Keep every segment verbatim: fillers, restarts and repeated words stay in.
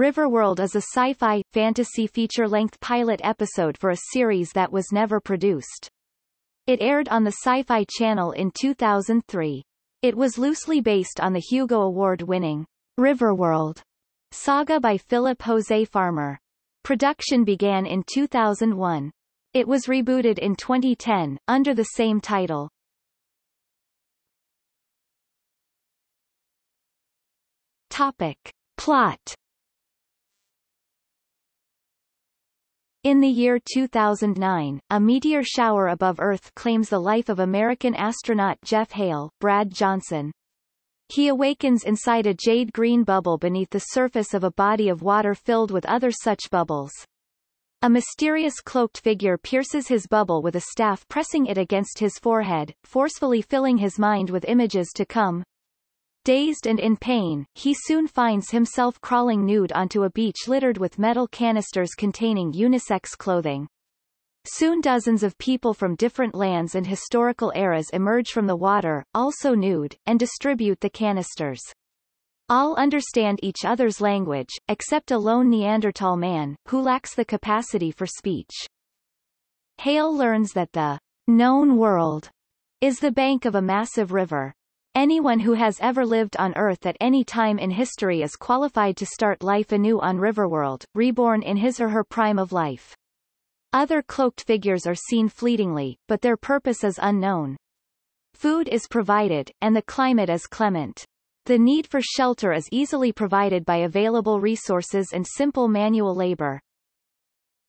Riverworld is a sci-fi, fantasy feature-length pilot episode for a series that was never produced. It aired on the Sci-Fi Channel in two thousand three. It was loosely based on the Hugo Award-winning Riverworld saga by Philip José Farmer. Production began in two thousand one. It was rebooted in twenty ten, under the same title. Topic. Plot. In the year two thousand nine, a meteor shower above Earth claims the life of American astronaut Jeff Hale, Brad Johnson. He awakens inside a jade-green bubble beneath the surface of a body of water filled with other such bubbles. A mysterious cloaked figure pierces his bubble with a staff, pressing it against his forehead, forcefully filling his mind with images to come. Dazed and in pain, he soon finds himself crawling nude onto a beach littered with metal canisters containing unisex clothing. Soon dozens of people from different lands and historical eras emerge from the water, also nude, and distribute the canisters. All understand each other's language, except a lone Neanderthal man, who lacks the capacity for speech. Hale learns that the known world is the bank of a massive river. Anyone who has ever lived on Earth at any time in history is qualified to start life anew on Riverworld, reborn in his or her prime of life. Other cloaked figures are seen fleetingly, but their purpose is unknown. Food is provided, and the climate is clement. The need for shelter is easily provided by available resources and simple manual labor.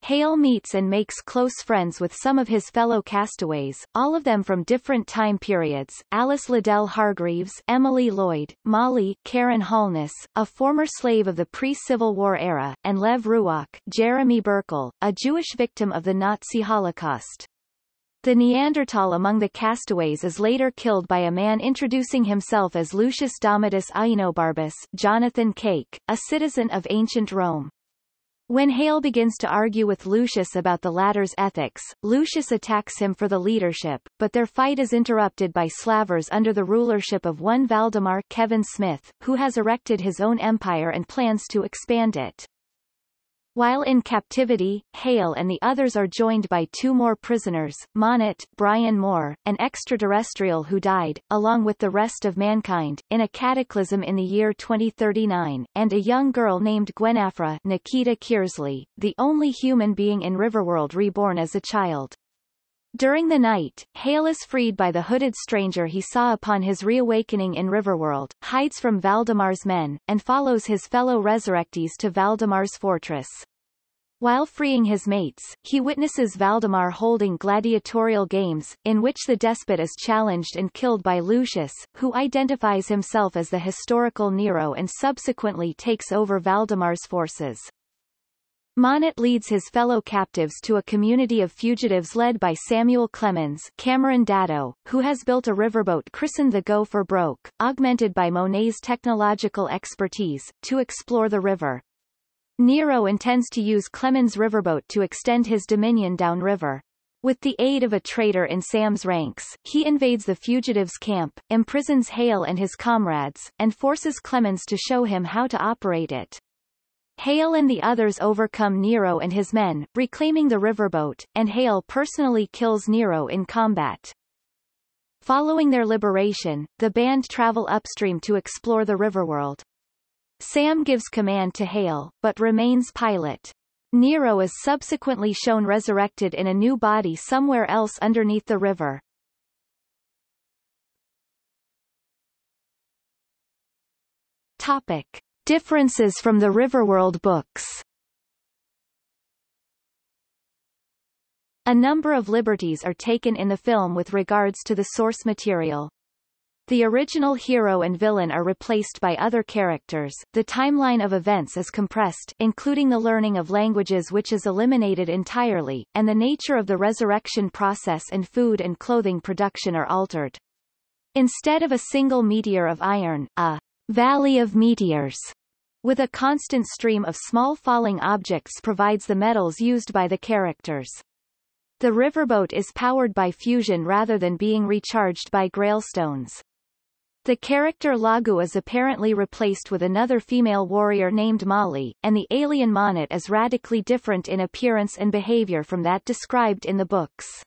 Hale meets and makes close friends with some of his fellow castaways, all of them from different time periods: Alice Liddell Hargreaves, Emily Lloyd, Molly, Karen Holness, a former slave of the pre-Civil War era, and Lev Ruach, Jeremy Burkle, a Jewish victim of the Nazi Holocaust. The Neanderthal among the castaways is later killed by a man introducing himself as Lucius Domitius Ahenobarbus, Jonathan Cake, a citizen of ancient Rome. When Hale begins to argue with Lucius about the latter's ethics, Lucius attacks him for the leadership, but their fight is interrupted by slavers under the rulership of one Valdemar, Kevin Smith, who has erected his own empire and plans to expand it. While in captivity, Hale and the others are joined by two more prisoners, Monat, Brian Moore, an extraterrestrial who died, along with the rest of mankind, in a cataclysm in the year twenty thirty-nine, and a young girl named Gwenafra, Nikita Kearsley, the only human being in Riverworld reborn as a child. During the night, Hale is freed by the hooded stranger he saw upon his reawakening in Riverworld, hides from Valdemar's men, and follows his fellow resurrectees to Valdemar's fortress. While freeing his mates, he witnesses Valdemar holding gladiatorial games, in which the despot is challenged and killed by Lucius, who identifies himself as the historical Nero and subsequently takes over Valdemar's forces. Monat leads his fellow captives to a community of fugitives led by Samuel Clemens, Cameron Daddo, who has built a riverboat christened the Gopher Broke, augmented by Monat's technological expertise, to explore the river. Nero intends to use Clemens' riverboat to extend his dominion downriver. With the aid of a traitor in Sam's ranks, he invades the fugitives' camp, imprisons Hale and his comrades, and forces Clemens to show him how to operate it. Hale and the others overcome Nero and his men, reclaiming the riverboat, and Hale personally kills Nero in combat. Following their liberation, the band travel upstream to explore the Riverworld. Sam gives command to Hale, but remains pilot. Nero is subsequently shown resurrected in a new body somewhere else underneath the river. Topic. Differences from the Riverworld books. A number of liberties are taken in the film with regards to the source material. The original hero and villain are replaced by other characters, the timeline of events is compressed, including the learning of languages, which is eliminated entirely, and the nature of the resurrection process and food and clothing production are altered. Instead of a single meteor of iron, a Valley of Meteors, with a constant stream of small falling objects, provides the metals used by the characters. The riverboat is powered by fusion rather than being recharged by grailstones. The character Lagu is apparently replaced with another female warrior named Mali, and the alien Monat is radically different in appearance and behavior from that described in the books.